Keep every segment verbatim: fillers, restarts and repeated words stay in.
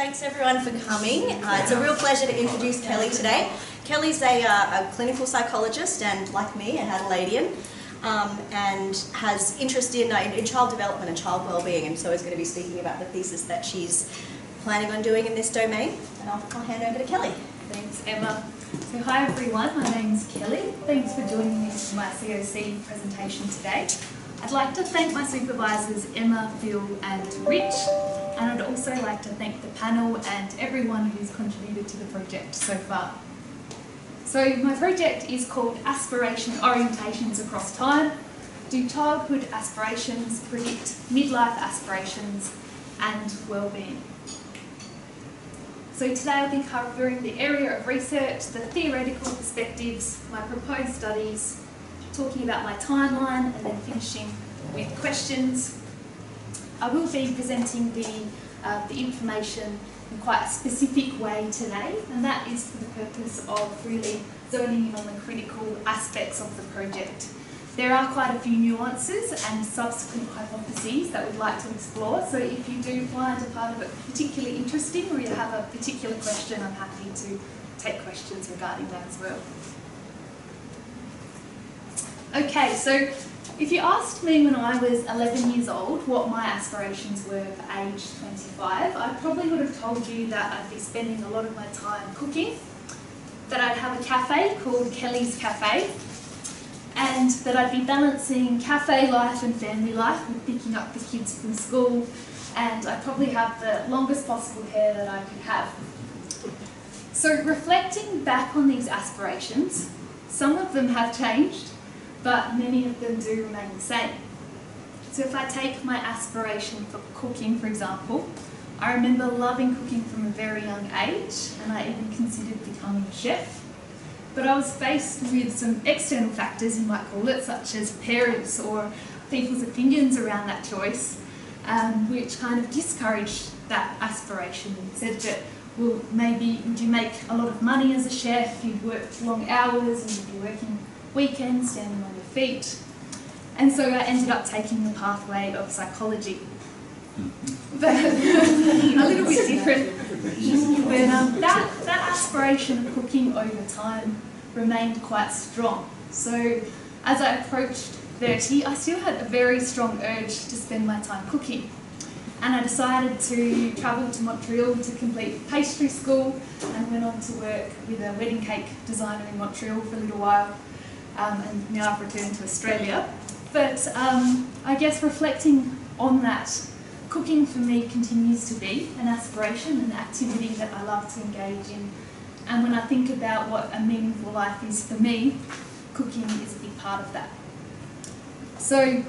Thanks everyone for coming. Uh, it's a real pleasure to introduce Kelly today. Kelly's a, uh, a clinical psychologist and, like me, a Adelaidean, um, and has interest in, uh, in child development and child wellbeing, and so is going to be speaking about the thesis that she's planning on doing in this domain. And I'll, I'll hand over to Kelly. Thanks, Emma. So hi everyone, my name's Kelly. Thanks for joining me for my C O C presentation today. I'd like to thank my supervisors Emma, Phil and Rich, and I'd also like to thank the panel and everyone who's contributed to the project so far. So my project is called Aspiration Orientations Across Time. Do childhood aspirations predict midlife aspirations and wellbeing? So today I'll be covering the area of research, the theoretical perspectives, my proposed studies, talking about my timeline, and then finishing with questions. I will be presenting the, uh, the information in quite a specific way today, and that is for the purpose of really zoning in on the critical aspects of the project. There are quite a few nuances and subsequent hypotheses that we'd like to explore, so if you do find a part of it particularly interesting or you have a particular question, I'm happy to take questions regarding that as well. Okay, so if you asked me when I was eleven years old what my aspirations were for age twenty-five, I probably would have told you that I'd be spending a lot of my time cooking, that I'd have a cafe called Kelly's Cafe, and that I'd be balancing cafe life and family life with picking up the kids from school, and I'd probably have the longest possible hair that I could have. So reflecting back on these aspirations, some of them have changed, but many of them do remain the same. So if I take my aspiration for cooking, for example, I remember loving cooking from a very young age, and I even considered becoming a chef. But I was faced with some external factors, you might call it, such as parents or people's opinions around that choice, um, which kind of discouraged that aspiration and said that, well, maybe would you make a lot of money as a chef, you'd work long hours and you'd be working weekends, standing on your feet. And so I ended up taking the pathway of psychology. But a little bit different. But um, that, that aspiration of cooking over time remained quite strong. So as I approached thirty, I still had a very strong urge to spend my time cooking. And I decided to travel to Montreal to complete pastry school and went on to work with a wedding cake designer in Montreal for a little while. Um, and now I've returned to Australia. But um, I guess reflecting on that, cooking for me continues to be an aspiration, an activity that I love to engage in. And when I think about what a meaningful life is for me, cooking is a big part of that. So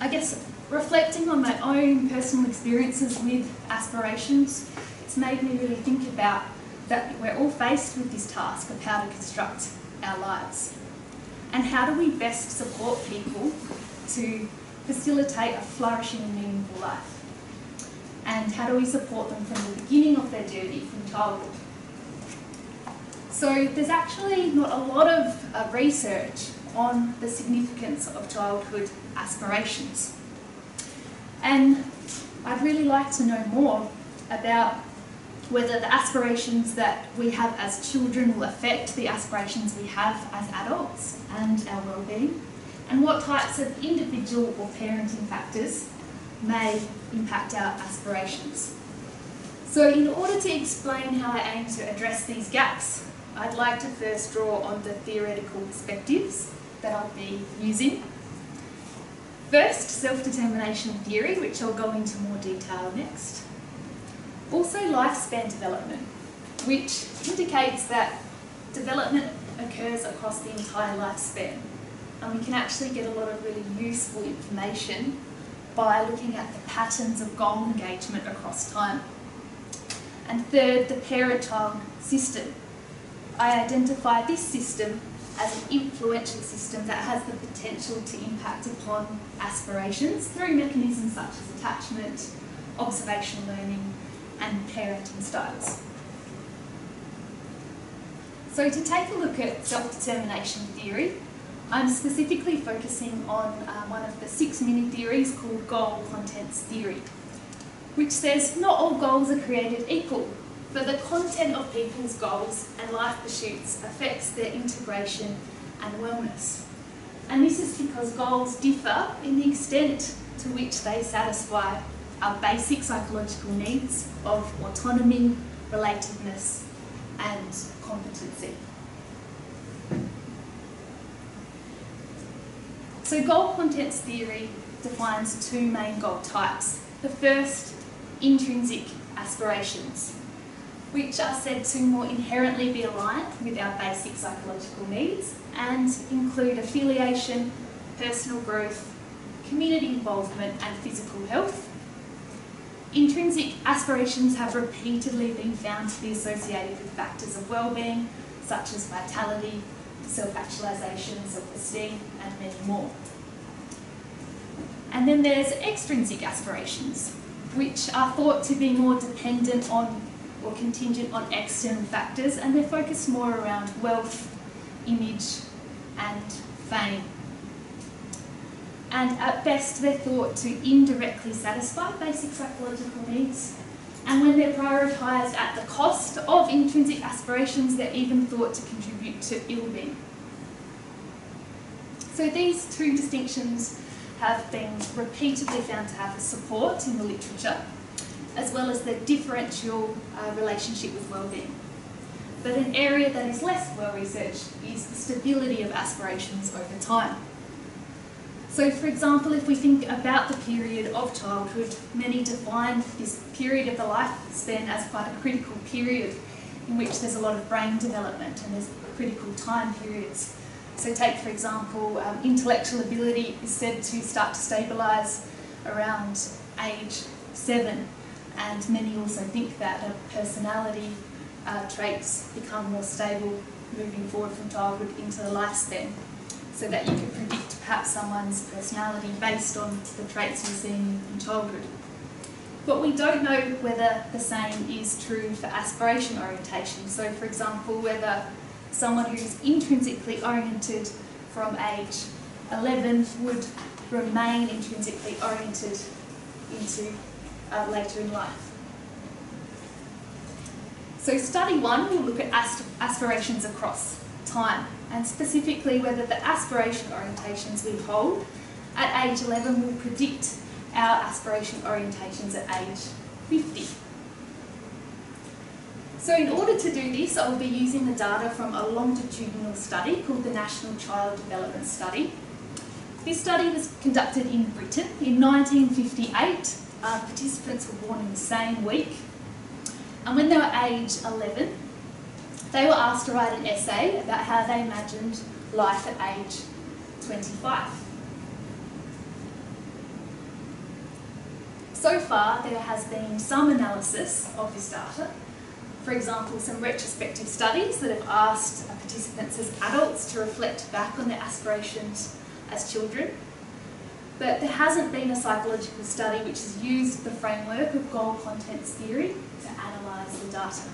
I guess reflecting on my own personal experiences with aspirations, it's made me really think about that we're all faced with this task of how to construct our lives. And how do we best support people to facilitate a flourishing and meaningful life? And how do we support them from the beginning of their journey, from childhood? So there's actually not a lot of uh, research on the significance of childhood aspirations. And I'd really like to know more about whether the aspirations that we have as children will affect the aspirations we have as adults and our wellbeing, and what types of individual or parenting factors may impact our aspirations. So in order to explain how I aim to address these gaps, I'd like to first draw on the theoretical perspectives that I'll be using. First, self-determination theory, which I'll go into more detail next. Also lifespan development, which indicates that development occurs across the entire lifespan. And we can actually get a lot of really useful information by looking at the patterns of goal engagement across time. And third, the parent-child system. I identify this system as an influential system that has the potential to impact upon aspirations through mechanisms such as attachment, observational learning, and parenting styles. So to take a look at self-determination theory, I'm specifically focusing on uh, one of the six mini-theories called Goal Contents Theory. which says not all goals are created equal, but the content of people's goals and life pursuits affects their integration and wellness. And this is because goals differ in the extent to which they satisfy our basic psychological needs of autonomy, relatedness, and competency. So goal contents theory defines two main goal types. The first, intrinsic aspirations, which are said to more inherently be aligned with our basic psychological needs and include affiliation, personal growth, community involvement, and physical health. Intrinsic aspirations have repeatedly been found to be associated with factors of well-being, such as vitality, self-actualisation, self-esteem, and many more. And then there's extrinsic aspirations, which are thought to be more dependent on or contingent on external factors, and they're focused more around wealth, image, and fame. And at best, they're thought to indirectly satisfy basic psychological needs. And when they're prioritised at the cost of intrinsic aspirations, they're even thought to contribute to ill-being. So these two distinctions have been repeatedly found to have support in the literature, as well as the differential uh, relationship with wellbeing. But an area that is less well researched is the stability of aspirations over time. So for example, if we think about the period of childhood, many define this period of the lifespan as quite a critical period in which there's a lot of brain development and there's critical time periods. So take, for example, um, intellectual ability is said to start to stabilise around age seven. And many also think that a personality uh, traits become more stable moving forward from childhood into the lifespan, so that you can predict perhaps someone's personality based on the traits you've seen in childhood. But we don't know whether the same is true for aspiration orientation. So for example, whether someone who's intrinsically oriented from age eleven would remain intrinsically oriented into Uh, later in life. So study one will look at aspirations across time, and specifically whether the aspiration orientations we hold at age eleven will predict our aspiration orientations at age fifty. So in order to do this, I will be using the data from a longitudinal study called the National Child Development Study. This study was conducted in Britain in nineteen fifty-eight. Uh, participants were born in the same week, and when they were age eleven, they were asked to write an essay about how they imagined life at age twenty-five. So far, there has been some analysis of this data. For example, some retrospective studies that have asked participants as adults to reflect back on their aspirations as children. But there hasn't been a psychological study which has used the framework of goal contents theory to analyse the data.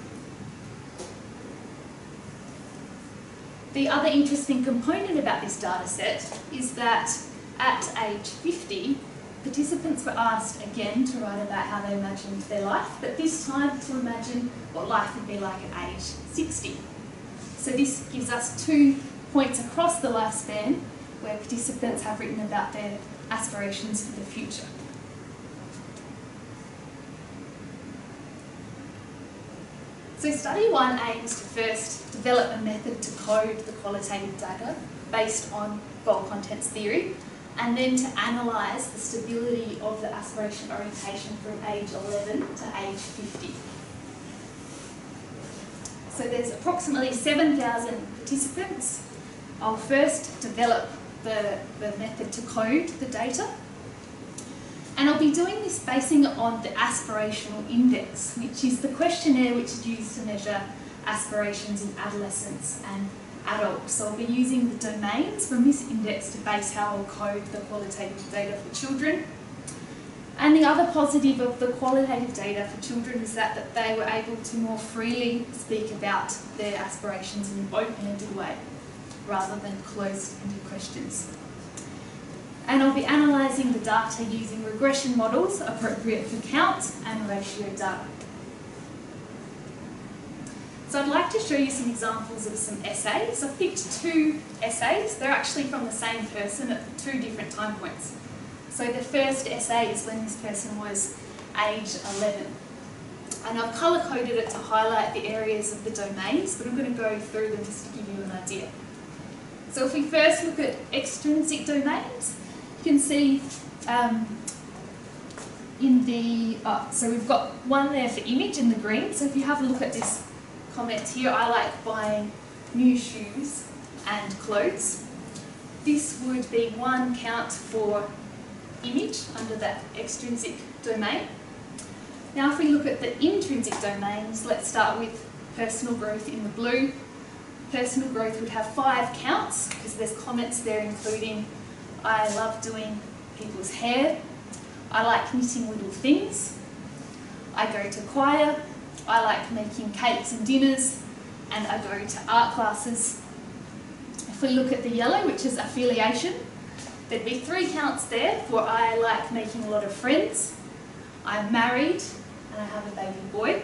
The other interesting component about this data set is that at age fifty, participants were asked again to write about how they imagined their life, but this time to imagine what life would be like at age sixty. So this gives us two points across the lifespan where participants have written about their aspirations for the future. So study one aims to first develop a method to code the qualitative data based on goal contents theory, and then to analyse the stability of the aspiration orientation from age eleven to age fifty. So there's approximately seven thousand participants. I'll first develop The, the method to code the data, and I'll be doing this basing it on the aspirational index, which is the questionnaire which is used to measure aspirations in adolescents and adults. So I'll be using the domains from this index to base how I'll code the qualitative data for children. And the other positive of the qualitative data for children is that, that they were able to more freely speak about their aspirations in an open-ended way, rather than closed-ended questions. And I'll be analysing the data using regression models appropriate for count and ratio data. So I'd like to show you some examples of some essays. I've picked two essays. They're actually from the same person at two different time points. So the first essay is when this person was age eleven. And I've colour-coded it to highlight the areas of the domains, but I'm going to go through them just to give you an idea. So if we first look at extrinsic domains, you can see um, in the... Oh, so we've got one there for image in the green. So if you have a look at this comment here, I like buying new shoes and clothes. This would be one count for image under that extrinsic domain. Now if we look at the intrinsic domains, let's start with personal growth in the blue. Personal growth would have five counts because there's comments there including I love doing people's hair, I like knitting little things, I go to choir, I like making cakes and dinners, and I go to art classes. If we look at the yellow, which is affiliation, there'd be three counts there for I like making a lot of friends, I'm married, and I have a baby boy.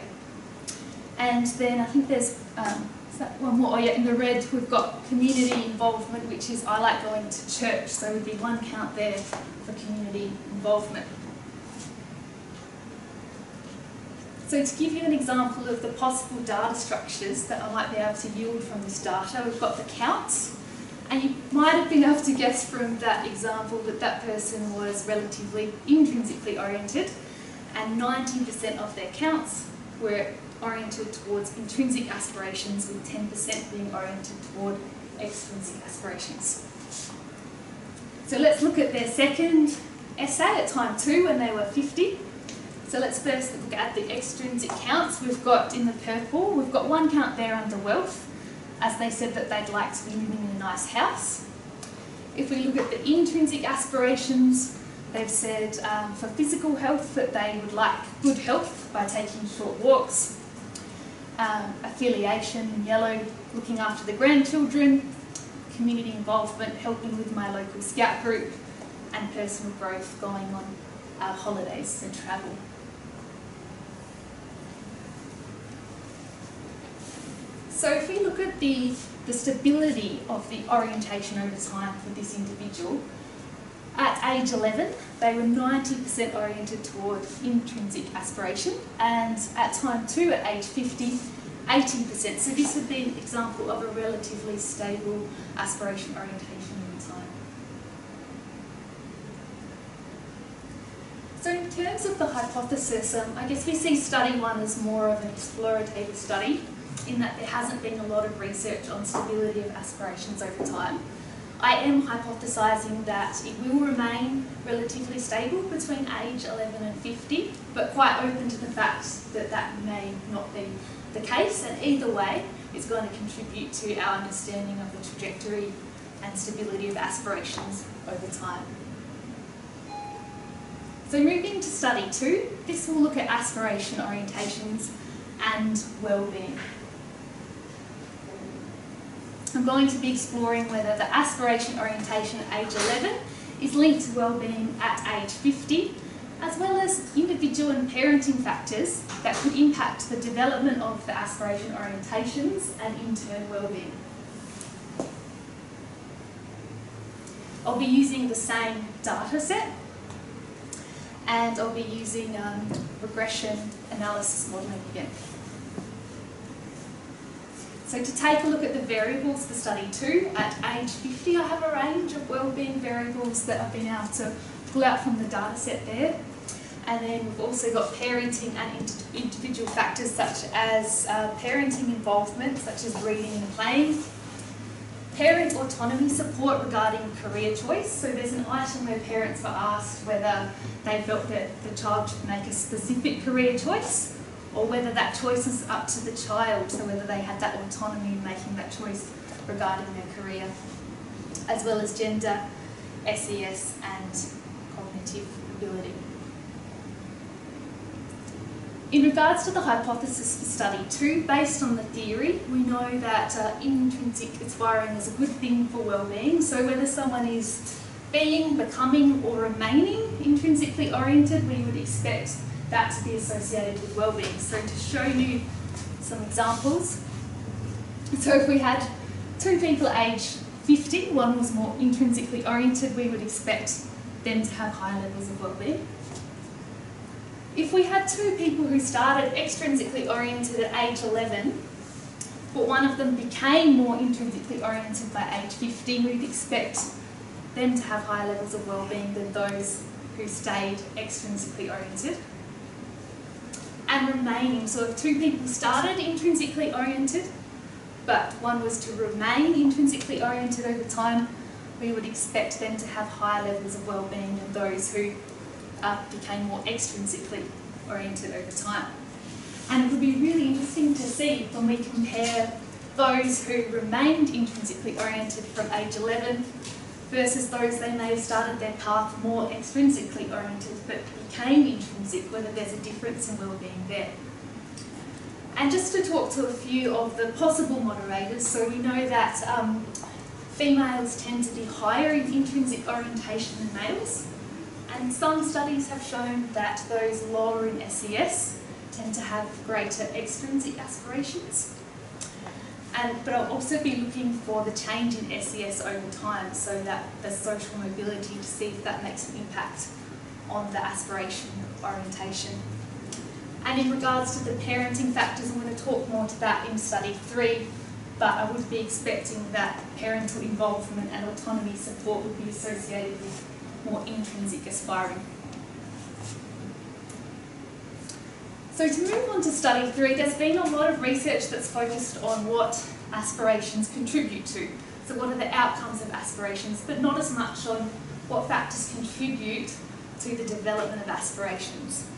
And then I think there's um, is that one more. Oh yeah, in the red we've got community involvement, which is I like going to church. So there would be one count there for community involvement. So to give you an example of the possible data structures that I might be able to yield from this data, we've got the counts. And you might have been able to guess from that example that that person was relatively intrinsically oriented. And nineteen percent of their counts were oriented towards intrinsic aspirations, with ten percent being oriented toward extrinsic aspirations. So let's look at their second essay at time two when they were fifty. So let's first look at the extrinsic counts. We've got in the purple, we've got one count there under wealth, as they said that they'd like to be living in a nice house. If we look at the intrinsic aspirations, they've said um, for physical health that they would like good health by taking short walks. Um, affiliation in yellow, looking after the grandchildren. Community involvement, helping with my local scout group. And personal growth, going on uh, holidays and travel. So if we look at the, the stability of the orientation over time for this individual, at age eleven, they were ninety percent oriented toward intrinsic aspiration, and at time two, at age fifty, eighty percent. So this would be an example of a relatively stable aspiration orientation in time. So in terms of the hypothesis, um, I guess we see study one as more of an explorative study, in that there hasn't been a lot of research on stability of aspirations over time. I am hypothesising that it will remain relatively stable between age eleven and fifty, but quite open to the fact that that may not be the case, and either way it's going to contribute to our understanding of the trajectory and stability of aspirations over time. So moving to study two, this will look at aspiration orientations and well-being. I'm going to be exploring whether the aspiration orientation at age eleven is linked to wellbeing at age fifty, as well as individual and parenting factors that could impact the development of the aspiration orientations and in turn wellbeing. I'll be using the same data set, and I'll be using um, regression analysis modelling again. So to take a look at the variables for study two, at age fifty I have a range of wellbeing variables that I've been able to pull out from the data set there. And then we've also got parenting and individual factors such as uh, parenting involvement, such as reading and playing. Parent autonomy support regarding career choice. So there's an item where parents were asked whether they felt that the child should make a specific career choice, or whether that choice is up to the child, so whether they had that autonomy in making that choice regarding their career, as well as gender, S E S and cognitive ability. In regards to the hypothesis for study two, based on the theory, we know that uh, intrinsic aspiring is a good thing for wellbeing, so whether someone is being, becoming or remaining intrinsically oriented, we would expect that to be associated with well-being. So to show you some examples, so if we had two people aged fifty, one was more intrinsically oriented, we would expect them to have higher levels of well-being. If we had two people who started extrinsically oriented at age eleven, but one of them became more intrinsically oriented by age fifty, we'd expect them to have higher levels of well-being than those who stayed extrinsically oriented. And remaining, so if two people started intrinsically oriented, but one was to remain intrinsically oriented over time, we would expect them to have higher levels of well-being than those who uh, became more extrinsically oriented over time. And it would be really interesting to see when we compare those who remained intrinsically oriented from age eleven versus those they may have started their path more extrinsically oriented but became intrinsic, whether there's a difference in well-being there. And just to talk to a few of the possible moderators, so we know that um, females tend to be higher in intrinsic orientation than males, and some studies have shown that those lower in S E S tend to have greater extrinsic aspirations. And, but I'll also be looking for the change in S E S over time, so that the social mobility, to see if that makes an impact on the aspiration orientation. And in regards to the parenting factors, I'm going to talk more to that in study three, but I would be expecting that parental involvement and autonomy support would be associated with more intrinsic aspiring. So to move on to study three, there's been a lot of research that's focused on what aspirations contribute to. So what are the outcomes of aspirations, but not as much on what factors contribute to the development of aspirations.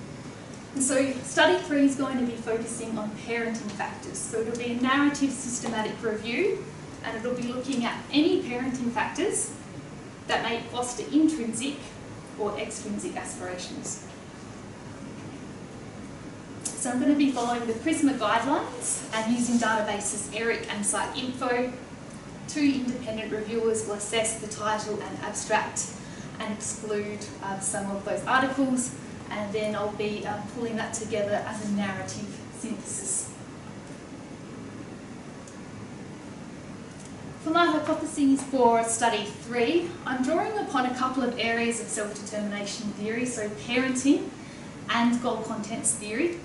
And so study three is going to be focusing on parenting factors. So it'll be a narrative systematic review, and it'll be looking at any parenting factors that may foster intrinsic or extrinsic aspirations. So I'm going to be following the PRISMA guidelines and using databases ERIC and PsycINFO. Two independent reviewers will assess the title and abstract and exclude uh, some of those articles, and then I'll be um, pulling that together as a narrative synthesis. For my hypotheses for study three, I'm drawing upon a couple of areas of self-determination theory, so parenting and goal contents theory.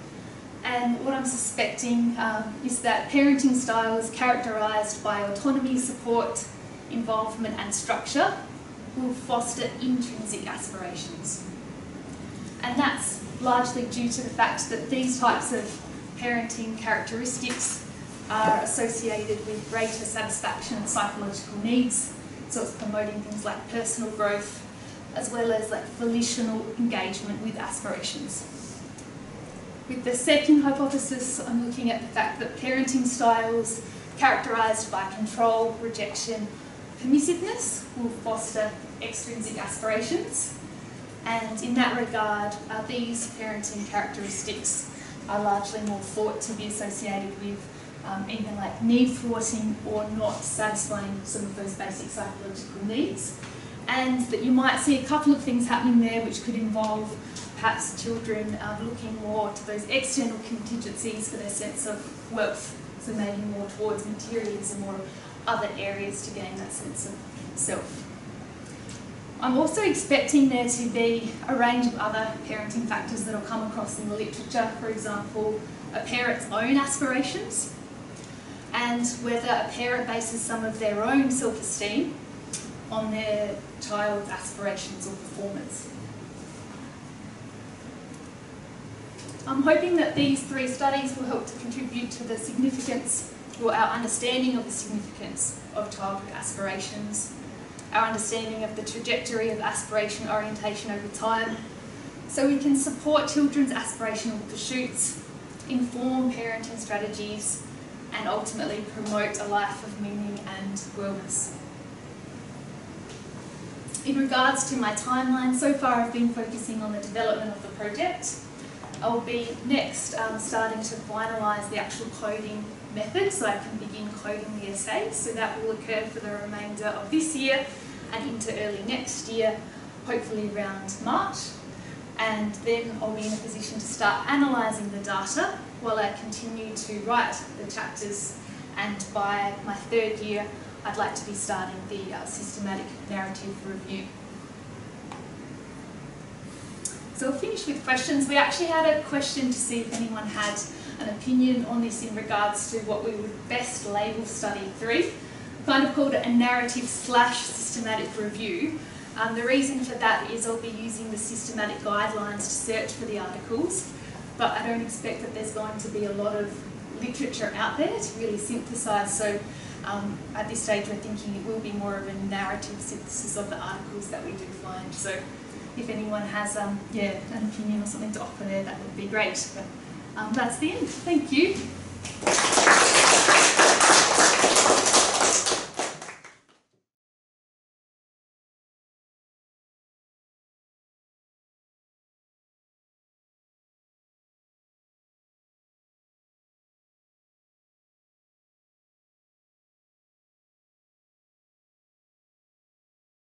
And what I'm suspecting um, is that parenting style is characterised by autonomy, support, involvement and structure will foster intrinsic aspirations. And that's largely due to the fact that these types of parenting characteristics are associated with greater satisfaction and psychological needs, so it's promoting things like personal growth as well as like volitional engagement with aspirations. With the second hypothesis, I'm looking at the fact that parenting styles characterised by control, rejection, permissiveness will foster extrinsic aspirations. And in that regard, uh, these parenting characteristics are largely more thought to be associated with um, even like need thwarting or not satisfying some of those basic psychological needs. And that you might see a couple of things happening there which could involve perhaps children uh, looking more to those external contingencies for their sense of wealth, so maybe more towards materialism or other areas to gain that sense of self. I'm also expecting there to be a range of other parenting factors that I'll come across in the literature, for example, a parent's own aspirations and whether a parent bases some of their own self-esteem on their child's aspirations or performance. I'm hoping that these three studies will help to contribute to the significance or our understanding of the significance of childhood aspirations, our understanding of the trajectory of aspiration orientation over time, so we can support children's aspirational pursuits, inform parenting strategies, and ultimately promote a life of meaning and wellness. In regards to my timeline, so far I've been focusing on the development of the project. I'll be next um, starting to finalise the actual coding method so I can begin coding the essays, so that will occur for the remainder of this year and into early next year, hopefully around March. And then I'll be in a position to start analysing the data while I continue to write the chapters, and by my third year I'd like to be starting the uh, systematic narrative review. So we'll finish with questions. We actually had a question to see if anyone had an opinion on this in regards to what we would best label study three. Kind of called it a narrative slash systematic review. Um, the reason for that is I'll be using the systematic guidelines to search for the articles, but I don't expect that there's going to be a lot of literature out there to really synthesise, so um, at this stage we're thinking it will be more of a narrative synthesis of the articles that we do find. So if anyone has um, yeah, an opinion or something to offer there, that would be great. But um, that's the end. Thank you.